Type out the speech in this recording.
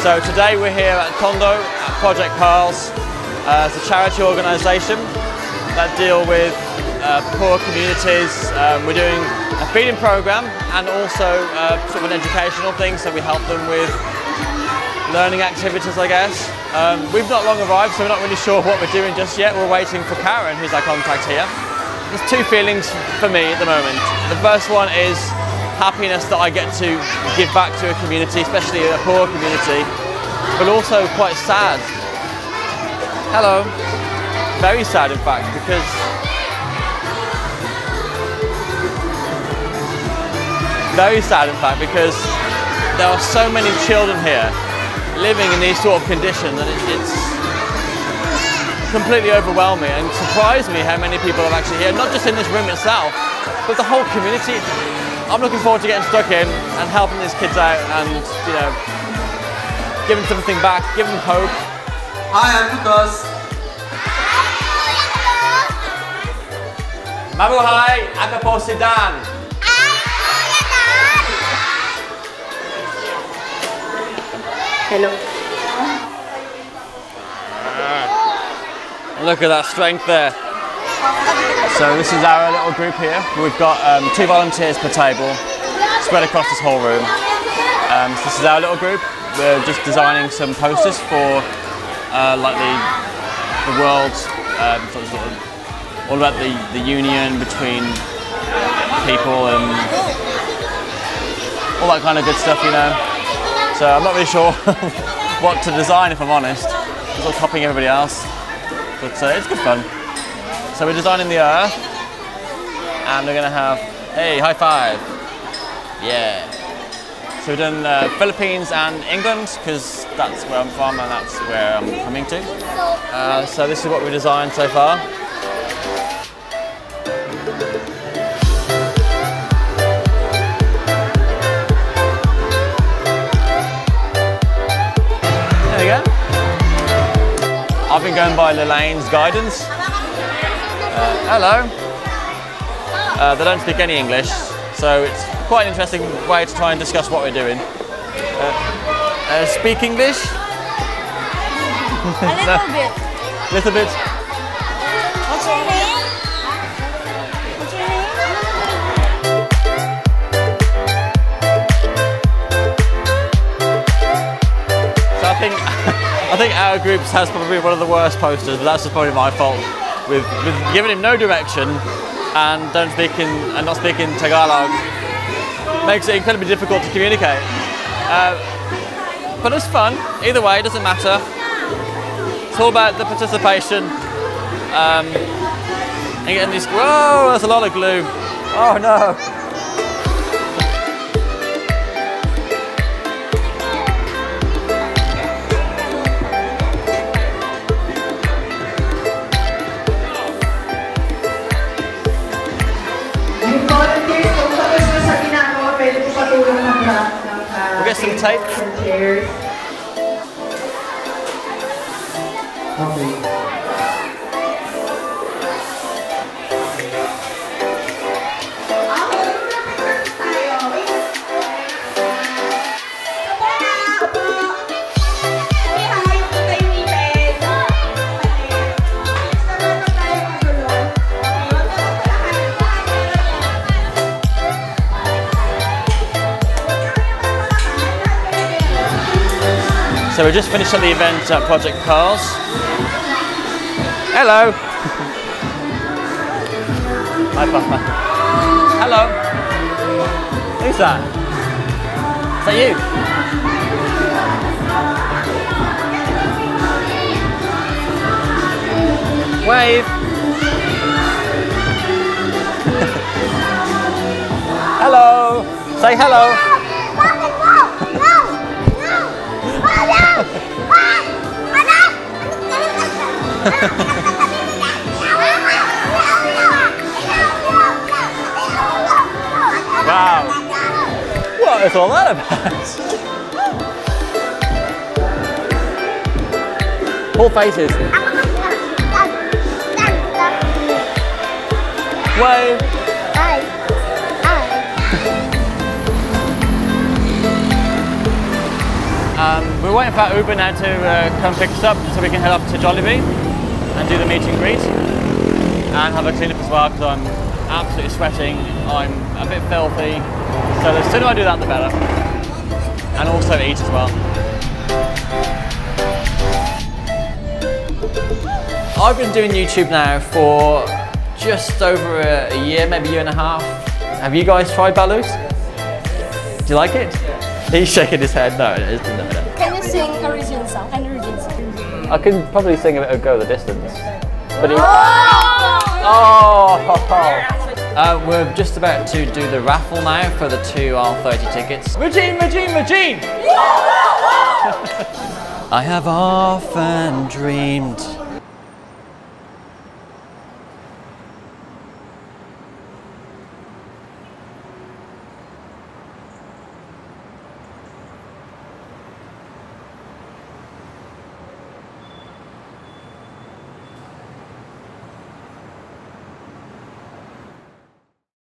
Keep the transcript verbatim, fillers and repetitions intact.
So today we're here at Tondo at Project Pearls. Uh, it's a charity organisation that deal with uh, poor communities. Um, we're doing a feeding programme and also uh, sort of an educational thing, so we help them with learning activities, I guess. Um, we've not long arrived, so we're not really sure what we're doing just yet. We're waiting for Karen, who's our contact here. There's two feelings for me at the moment. The first one is happiness that I get to give back to a community, especially a poor community, but also quite sad. Hello. Very sad, in fact, because very sad, in fact, because there are so many children here living in these sort of conditions, and it's completely overwhelming and surprised me how many people are actually here, not just in this room itself, but the whole community. I'm looking forward to getting stuck in and helping these kids out and, you know, giving something back, giving them hope. Hi, I'm Lucas. Mabuhay, Akaposidan. Hello. Look at that strength there. So this is our little group here. We've got um, two volunteers per table spread across this whole room. Um, so this is our little group. We're just designing some posters for uh, like the, the world, um, sort of, sort of all about the, the union between people and all that kind of good stuff, you know. So I'm not really sure what to design, if I'm honest. I'm sort of copying everybody else, but uh, it's good fun. So we're designing the earth, and we're gonna have, hey, high five, yeah. So we've done uh, Philippines and England, because that's where I'm from and that's where I'm coming to. Uh, so this is what we designed so far. There we go. I've been going by Lelaine's guidance. Uh, hello. Uh, they don't speak any English, so it's quite an interesting way to try and discuss what we're doing. Uh, uh, speak English? A little bit. Little bit. What's your name? What's your name? So I think I think our group has probably one of the worst posters, but that's probably my fault. With, with giving him no direction and don't speak in, and not speaking Tagalog makes it incredibly difficult to communicate. Uh, but it's fun. Either way, it doesn't matter. It's all about the participation. Um, and getting these. Whoa, that's a lot of glue. Oh no. Some tape. Okay. So we're just finishing the event at Project Pearls. Hello. Hi, Papa. Hello. Who's that? Is that you? Wave. Hello. Say hello. Wow. What is all that about? Full faces. Wave. Um, We're waiting for our Uber now to uh, come pick us up so we can head off to Jollibee and do the meet and greet and have a clean up as well, because I'm absolutely sweating, I'm a bit filthy, so the sooner I do that the better, and also eat as well. I've been doing YouTube now for just over a, a year, maybe a year and a half. Have you guys tried Balus? Do you like it? He's shaking his head. No, it isn't. No, no. Can you sing a Regine song? An Regine song? I can probably sing a bit of Go the Distance. But he... Oh! Oh. Uh, we're just about to do the raffle now for the two R thirty tickets. Regine, Regine, Regine! I have often dreamed